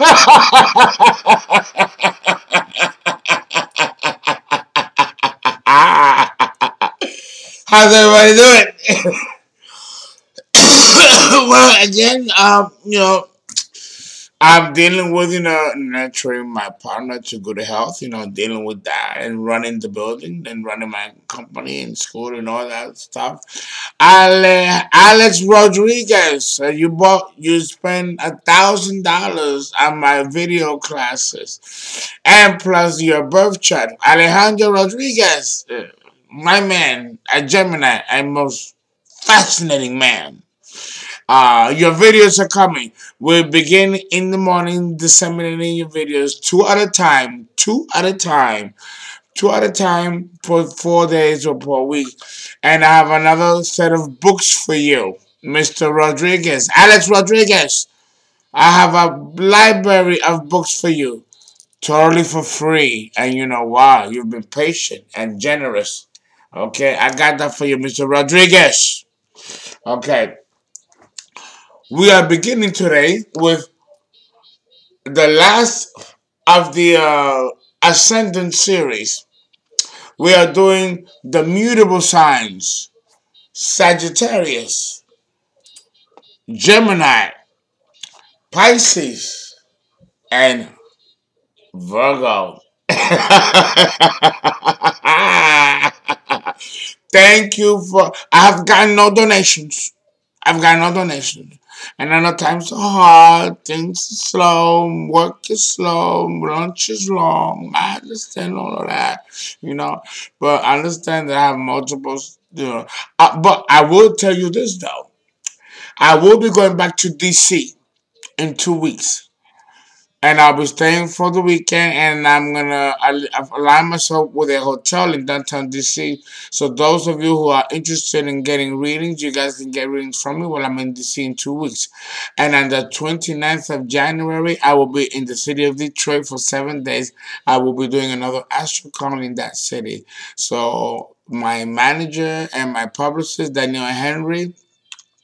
How's everybody doing? Well, again, you know, I'm dealing with, you know, nurturing my partner to good health, you know, dealing with that and running the building and running my company and school and all that stuff. Alex Rodriguez, you spend $1,000 on my video classes and plus your birth chart. Alejandro Rodriguez, my man, a Gemini, a most fascinating man. Your videos are coming. We'll begin in the morning disseminating your videos two at a time for 4 days or per week. And I have another set of books for you, Mr. Rodriguez. Alex Rodriguez, I have a library of books for you totally for free. And you know, wow, you've been patient and generous. Okay, I got that for you, Mr. Rodriguez. Okay. We are beginning today with the last of the Ascendant series. We are doing the mutable signs, Sagittarius, Gemini, Pisces, and Virgo. Thank you for, I've gotten no donations. I've got no donations. And I know times are hard, things are slow, work is slow, lunch is long. I understand all of that, you know. But I understand that I have multiple, you know. But I will tell you this, though. I will be going back to D.C. in 2 weeks. And I'll be staying for the weekend. And I'm going to align myself with a hotel in downtown D.C. So those of you who are interested in getting readings, you guys can get readings from me while I'm in D.C. in 2 weeks. And on the 29th of January, I will be in the city of Detroit for 7 days. I will be doing another AstroCon in that city. So my manager and my publicist, Daniel Henry,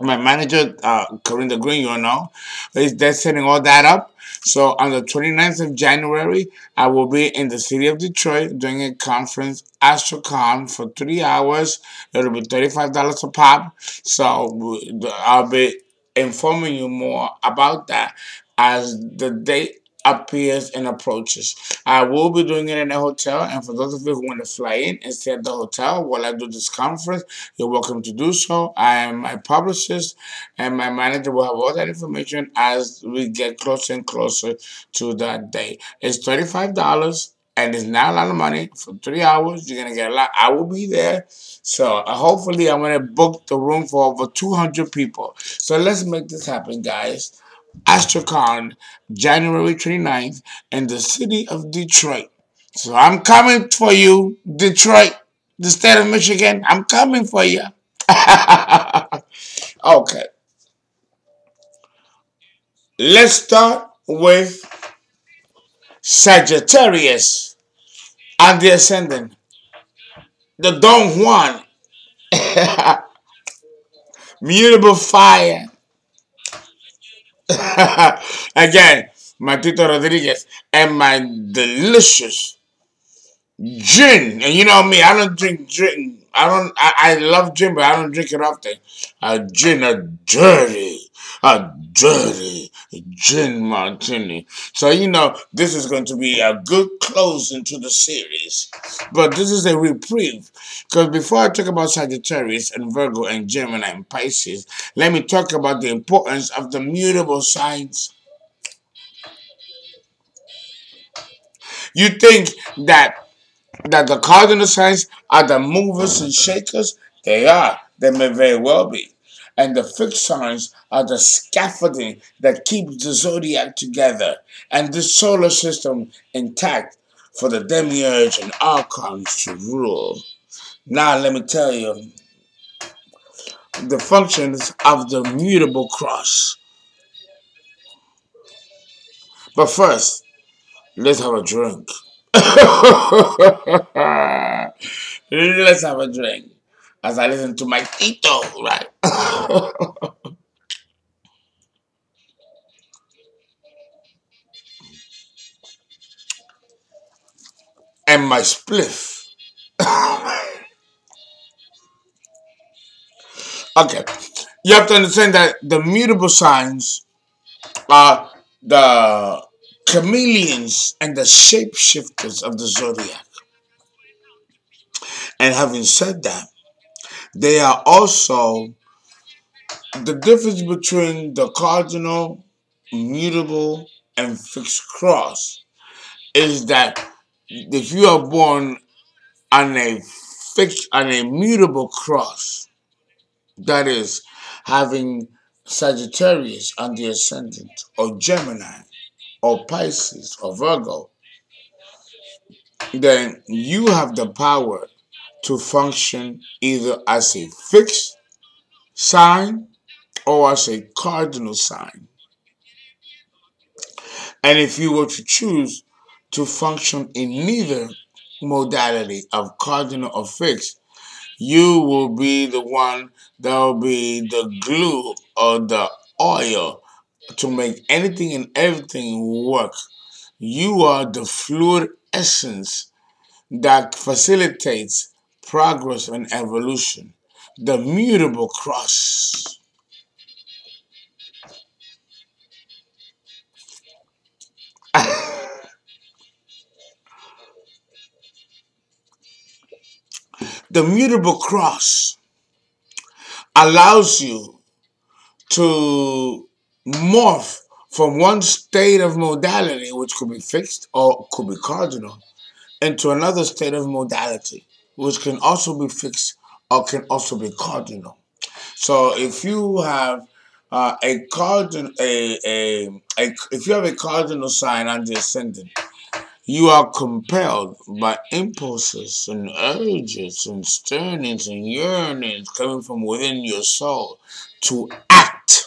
my manager, Corinda Green, you know, they're setting all that up. So on the 29th of January, I will be in the city of Detroit doing a conference, AstroCon, for 3 hours. It'll be $35 a pop. So I'll be informing you more about that as the date appears and approaches. I will be doing it in a hotel, and for those of you who want to fly in and stay at the hotel while I do this conference, you're welcome to do so. I am my publicist, and my manager will have all that information as we get closer and closer to that day. It's $35, and it's not a lot of money. For 3 hours, you're going to get a lot. I will be there, so hopefully I'm going to book the room for over 200 people. So let's make this happen, guys. AstroCon, January 29th, in the city of Detroit. So I'm coming for you, Detroit, the state of Michigan. I'm coming for you. Okay. Let's start with Sagittarius on the Ascendant. The Don Juan. Mutable fire. Again, my Tito Rodriguez and my delicious gin. And you know me, I don't drink gin. I love gin, but I don't drink it often. A gin, a dirty gin martini. So you know this is going to be a good closing to the series. But this is a reprieve, because before I talk about Sagittarius and Virgo and Gemini and Pisces, let me talk about the importance of the mutable signs. You think that the cardinal signs are the movers and shakers? They are. They may very well be. And the fixed signs are the scaffolding that keeps the zodiac together and the solar system intact for the demiurge and archons to rule. Now let me tell you the functions of the mutable cross. But first, let's have a drink. Let's have a drink as I listen to my Tito, right? and my spliff. Okay, you have to understand that the mutable signs are the chameleons and the shapeshifters of the zodiac. And having said that, they are also the difference between the cardinal, mutable, and fixed cross is that if you are born on a fixed, on a mutable cross, that is having Sagittarius on the ascendant, or Gemini, or Pisces, or Virgo, then you have the power to function either as a fixed sign or as a cardinal sign. And if you were to choose to function in neither modality of cardinal or fixed, you will be the one that will be the glue or the oil to make anything and everything work. You are the fluid essence that facilitates progress and evolution. The mutable cross. The mutable cross allows you to morph from one state of modality, which could be fixed or could be cardinal, into another state of modality, which can also be fixed or can also be cardinal. So if you have a cardinal sign on the ascendant, you are compelled by impulses and urges and stirrings and yearnings coming from within your soul to act.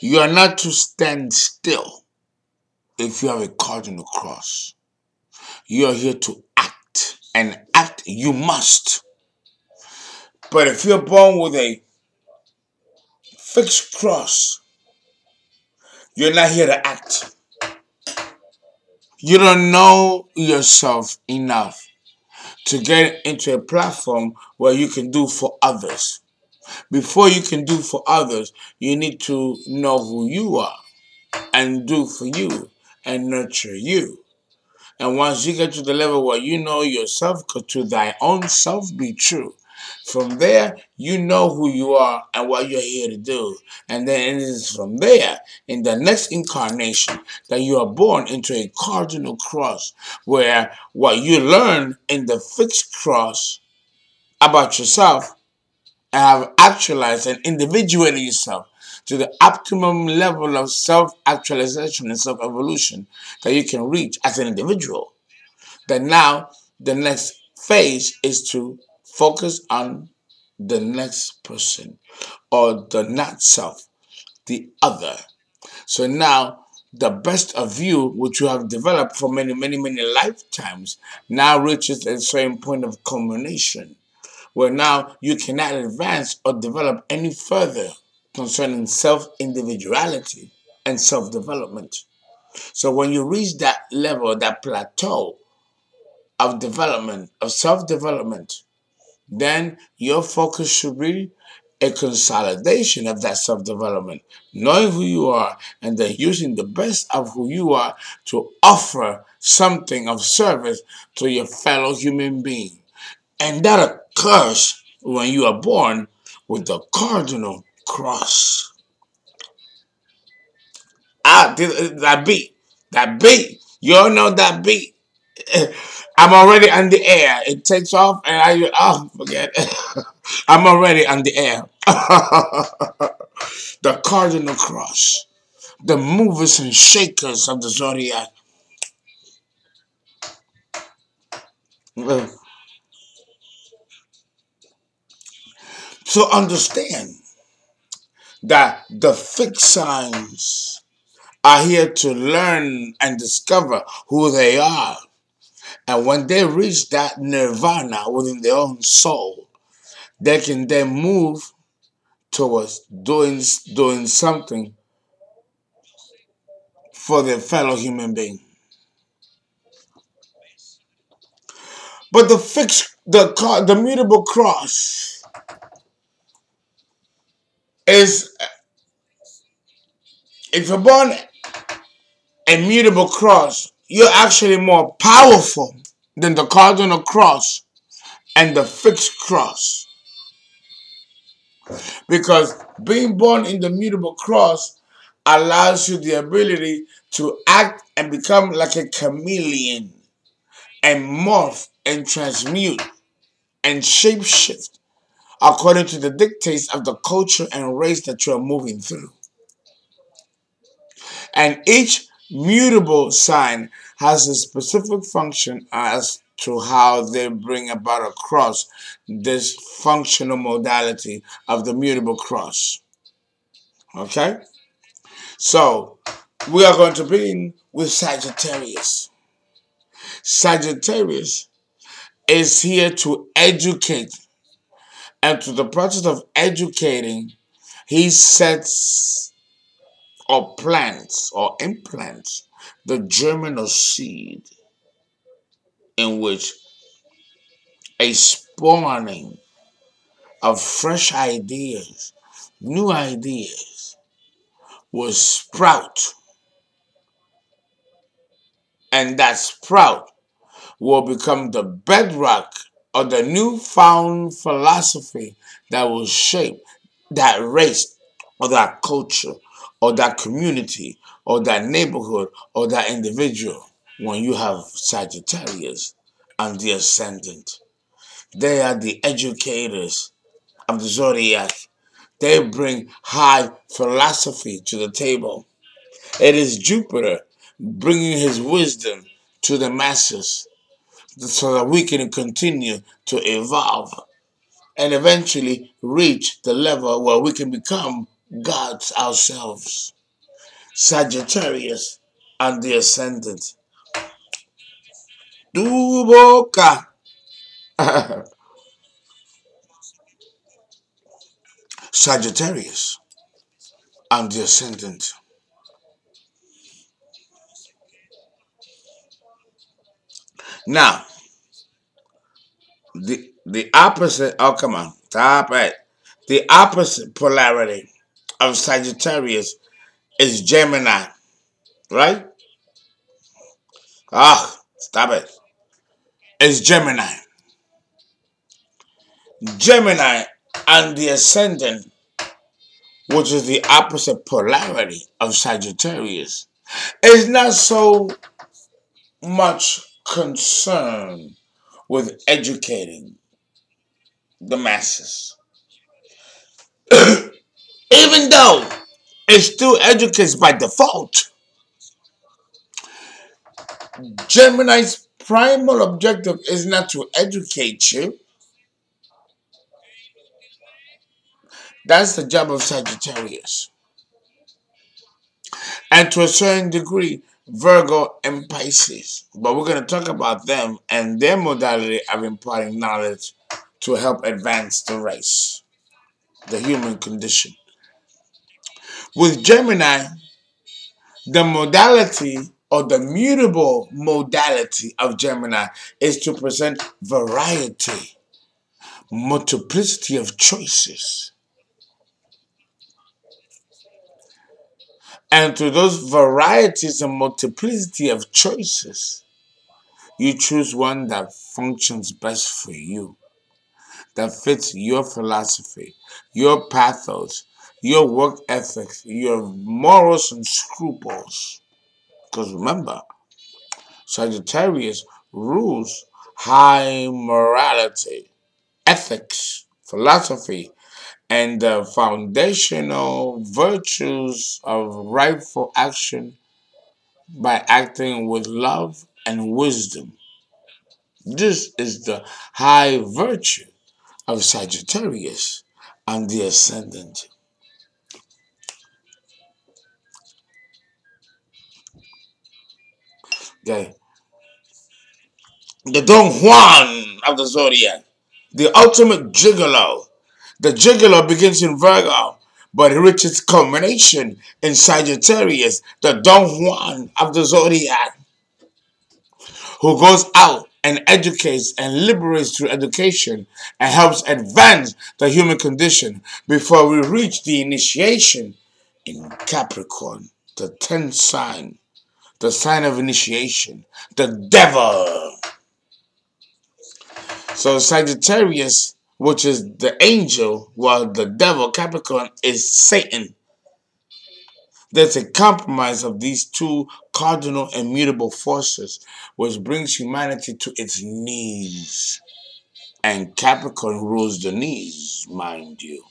You are not to stand still if you have a cardinal cross. You are here to act, and act you must. But if you're born with a fixed cross, you're not here to act. You don't know yourself enough to get into a platform where you can do for others. Before you can do for others, you need to know who you are and do for you and nurture you. And once you get to the level where you know yourself, because to thy own self be true, from there, you know who you are and what you're here to do. And then it is from there, in the next incarnation, that you are born into a cardinal cross, where what you learn in the fixed cross about yourself and have actualized and individuated yourself to the optimum level of self-actualization and self-evolution that you can reach as an individual. Then now, the next phase is to focus on the next person, or the not-self, the other. So now, the best of you, which you have developed for many, many, many lifetimes, now reaches a certain point of culmination, where now you cannot advance or develop any further concerning self-individuality and self-development. So when you reach that level, that plateau of development, of self-development, then your focus should be a consolidation of that self-development, knowing who you are and then using the best of who you are to offer something of service to your fellow human being. And that occurs when you are born with the cardinal cross. That beat, you all know that beat. I'm already on the air. It takes off and I forget it. I'm already on the air. The cardinal cross. The movers and shakers of the zodiac. So understand that the fixed signs are here to learn and discover who they are. And when they reach that nirvana within their own soul, they can then move towards doing something for their fellow human being. But the fixed, the mutable cross is, if you're born a mutable cross, you're actually more powerful than the cardinal cross and the fixed cross. Because being born in the mutable cross allows you the ability to act and become like a chameleon and morph and transmute and shapeshift according to the dictates of the culture and race that you are moving through. And each mutable sign has a specific function as to how they bring about across this functional modality of the mutable cross. Okay? So, we are going to begin with Sagittarius. Sagittarius is here to educate, and through the process of educating, he sets or plants or implants the germinal seed in which a spawning of fresh ideas, new ideas, will sprout. And that sprout will become the bedrock of the newfound philosophy that will shape that race or that culture or that community or that neighborhood or that individual. When you have Sagittarius and the ascendant, they are the educators of the zodiac. They bring high philosophy to the table. It is Jupiter bringing his wisdom to the masses so that we can continue to evolve and eventually reach the level where we can become gods ourselves. Sagittarius and the ascendant. Tu boca. Sagittarius and the ascendant. Now, the opposite, oh come on, top right. The opposite polarity of Sagittarius is Gemini, right? Ah, stop it. It's Gemini. Gemini and the ascendant, which is the opposite polarity of Sagittarius, is not so much concerned with educating the masses. Even though it still educates by default, Gemini's primal objective is not to educate you. That's the job of Sagittarius. And to a certain degree, Virgo and Pisces. But we're going to talk about them and their modality of imparting knowledge to help advance the race, the human condition. With Gemini, the modality or the mutable modality of Gemini is to present variety, multiplicity of choices. And through those varieties and multiplicity of choices, you choose one that functions best for you, that fits your philosophy, your pathos, your work ethics, your morals and scruples. Because remember, Sagittarius rules high morality, ethics, philosophy, and the foundational virtues of rightful action by acting with love and wisdom. This is the high virtue of Sagittarius and the ascendant. Okay. The Don Juan of the zodiac, the ultimate gigolo. The gigolo begins in Virgo, but it reaches culmination in Sagittarius, the Don Juan of the zodiac, who goes out and educates and liberates through education and helps advance the human condition before we reach the initiation in Capricorn, the 10th sign, the sign of initiation, the devil. So Sagittarius, which is the angel, while the devil, Capricorn, is Satan. There's a compromise of these two cardinal immutable forces, which brings humanity to its knees. And Capricorn rules the knees, mind you.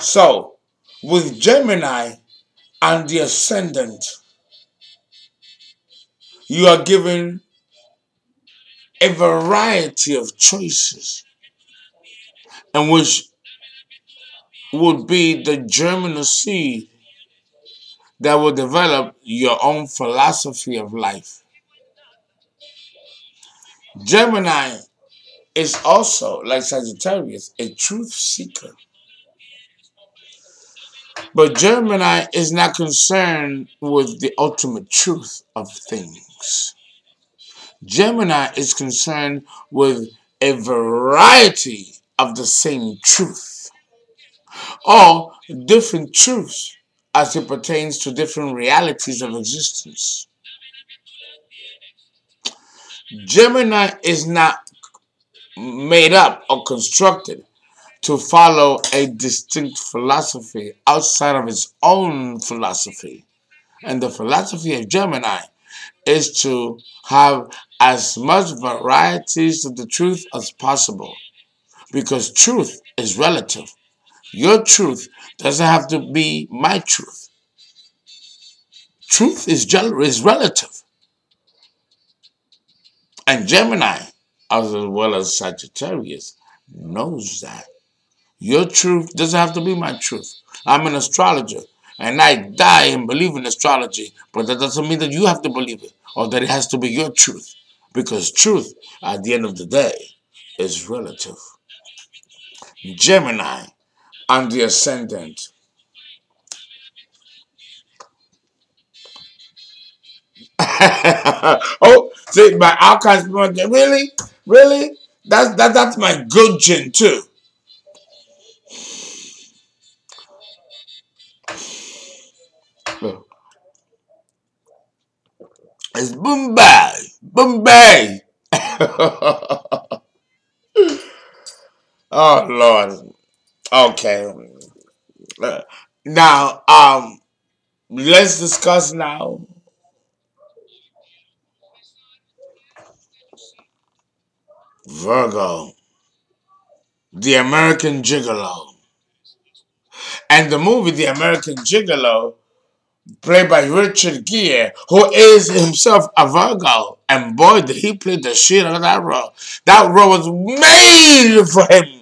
So, with Gemini on the ascendant, you are given a variety of choices, and which would be the germinal seed that will develop your own philosophy of life. Gemini is also, like Sagittarius, a truth seeker. But Gemini is not concerned with the ultimate truth of things. Gemini is concerned with a variety of the same truth, or different truths as it pertains to different realities of existence. Gemini is not made up or constructed to follow a distinct philosophy outside of its own philosophy. And the philosophy of Gemini is to have as much varieties of the truth as possible, because truth is relative. Your truth doesn't have to be my truth. Truth is relative. And Gemini, as well as Sagittarius, knows that. Your truth doesn't have to be my truth. I'm an astrologer, and I die and believe in astrology, but that doesn't mean that you have to believe it, or that it has to be your truth, because truth, at the end of the day, is relative. Gemini, on the ascendant. Oh, see, my archives, really? Really? That's my good gin, too. It's Bombay, Bombay. Oh, Lord. Okay. Now, let's discuss now Virgo, the American Gigolo. And the movie The American Gigolo, played by Richard Gere, who is himself a Virgo. And boy, did he play the shit out of that role. That role was made for him.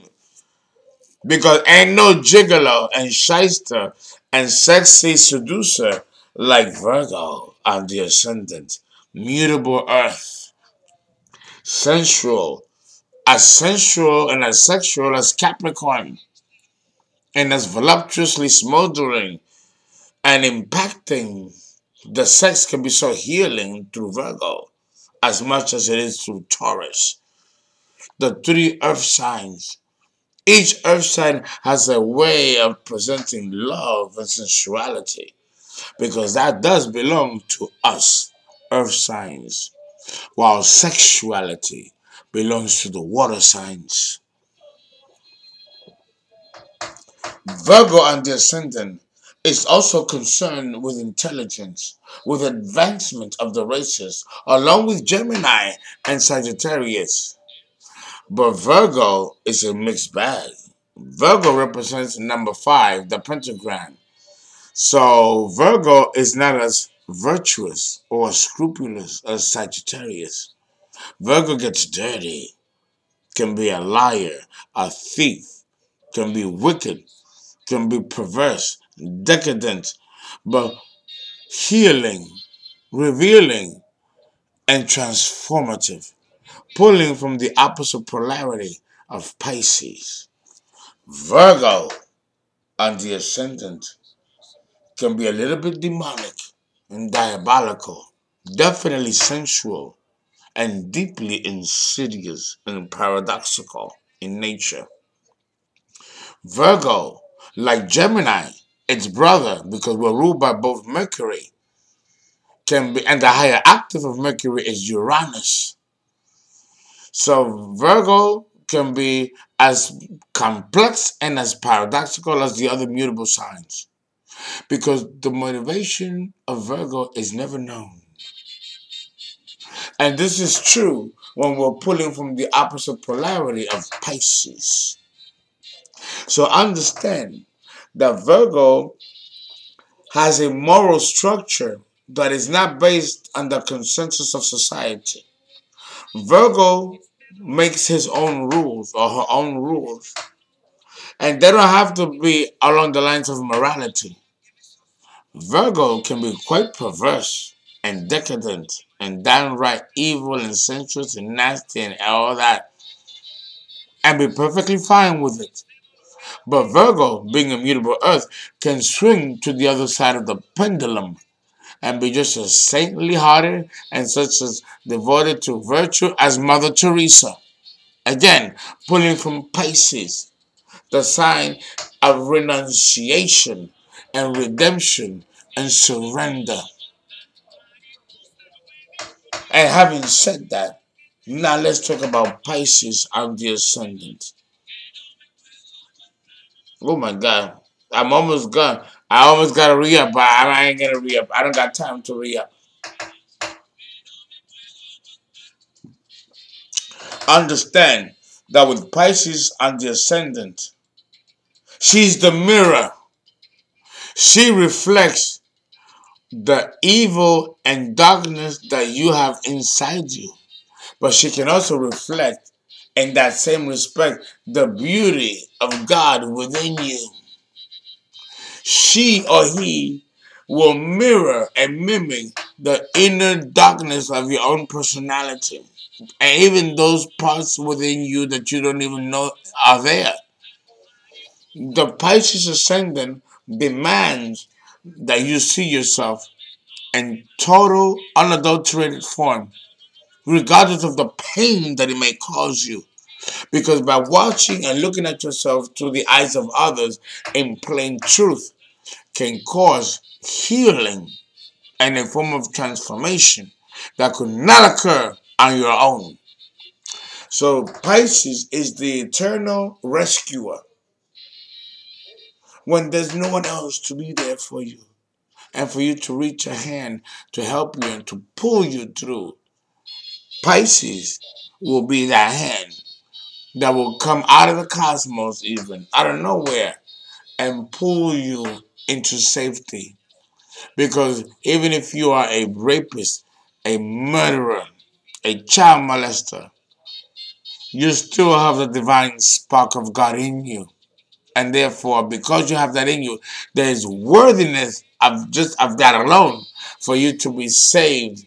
Because ain't no gigolo and shyster and sexy seducer like Virgo on the ascendant. Mutable earth. Sensual. As sensual and as sexual as Capricorn. And as voluptuously smoldering and impacting, the sex can be so healing through Virgo as much as it is through Taurus. The three earth signs. Each earth sign has a way of presenting love and sensuality, because that does belong to us, earth signs, while sexuality belongs to the water signs. Virgo on the ascendant is also concerned with intelligence, with advancement of the races, along with Gemini and Sagittarius. But Virgo is a mixed bag. Virgo represents number 5, the pentagram. So Virgo is not as virtuous or scrupulous as Sagittarius. Virgo gets dirty, can be a liar, a thief, can be wicked, can be perverse, decadent, but healing, revealing, and transformative, pulling from the opposite polarity of Pisces. Virgo on the ascendant can be a little bit demonic and diabolical, definitely sensual, and deeply insidious and paradoxical in nature. Virgo, like Gemini, its brother, because we're ruled by both Mercury, and the higher octave of Mercury is Uranus. So Virgo can be as complex and as paradoxical as the other mutable signs, because the motivation of Virgo is never known. And this is true when we're pulling from the opposite polarity of Pisces. So understand that Virgo has a moral structure that is not based on the consensus of society. Virgo makes his own rules or her own rules, and they don't have to be along the lines of morality. Virgo can be quite perverse and decadent and downright evil and sensuous and nasty and all that, and be perfectly fine with it. But Virgo, being a mutable earth, can swing to the other side of the pendulum and be just as saintly hearted and such as devoted to virtue as Mother Teresa. Again, pulling from Pisces, the sign of renunciation and redemption and surrender. And having said that, now let's talk about Pisces on the ascendant. Oh my God, I'm almost gone. I almost got to re-up, but I ain't going to re-up. I don't got time to re-up. Understand that with Pisces on the ascendant, she's the mirror. She reflects the evil and darkness that you have inside you. But she can also reflect, in that same respect, the beauty of God within you. She or he will mirror and mimic the inner darkness of your own personality, and even those parts within you that you don't even know are there. The Pisces ascendant demands that you see yourself in total, unadulterated form, regardless of the pain that it may cause you. Because by watching and looking at yourself through the eyes of others in plain truth can cause healing and a form of transformation that could not occur on your own. So Pisces is the eternal rescuer when there's no one else to be there for you and for you to reach a hand to help you and to pull you through. Pisces will be that hand that will come out of the cosmos, even out of nowhere, and pull you into safety. Because even if you are a rapist, a murderer, a child molester, you still have the divine spark of God in you. And therefore, because you have that in you, there is worthiness of just of that alone for you to be saved,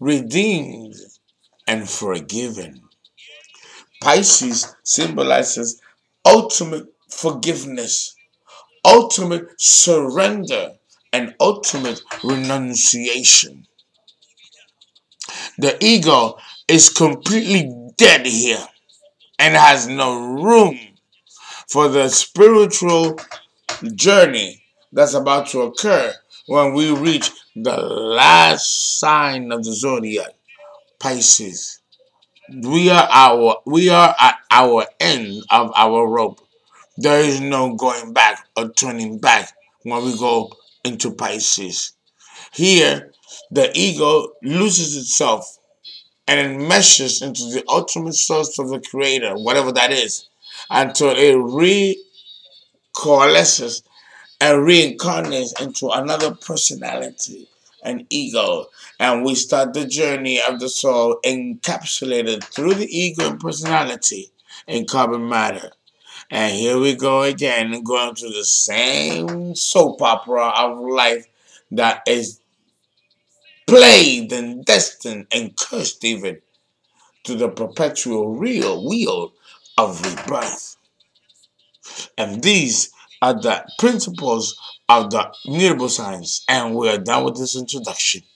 redeemed, and forgiven. Pisces symbolizes ultimate forgiveness, ultimate surrender, and ultimate renunciation. The ego is completely dead here and has no room for the spiritual journey that's about to occur when we reach the last sign of the zodiac, Pisces. We are at our end of our rope. There is no going back or turning back when we go into Pisces. Here, the ego loses itself and it meshes into the ultimate source of the Creator, whatever that is, until it re-coalesces and reincarnates into another personality, an ego, and we start the journey of the soul encapsulated through the ego and personality in carbon matter. And here we go again, going through the same soap opera of life that is played and destined and cursed even to the perpetual real wheel of rebirth. And these are the principles of the mutable signs, and we are done with this introduction.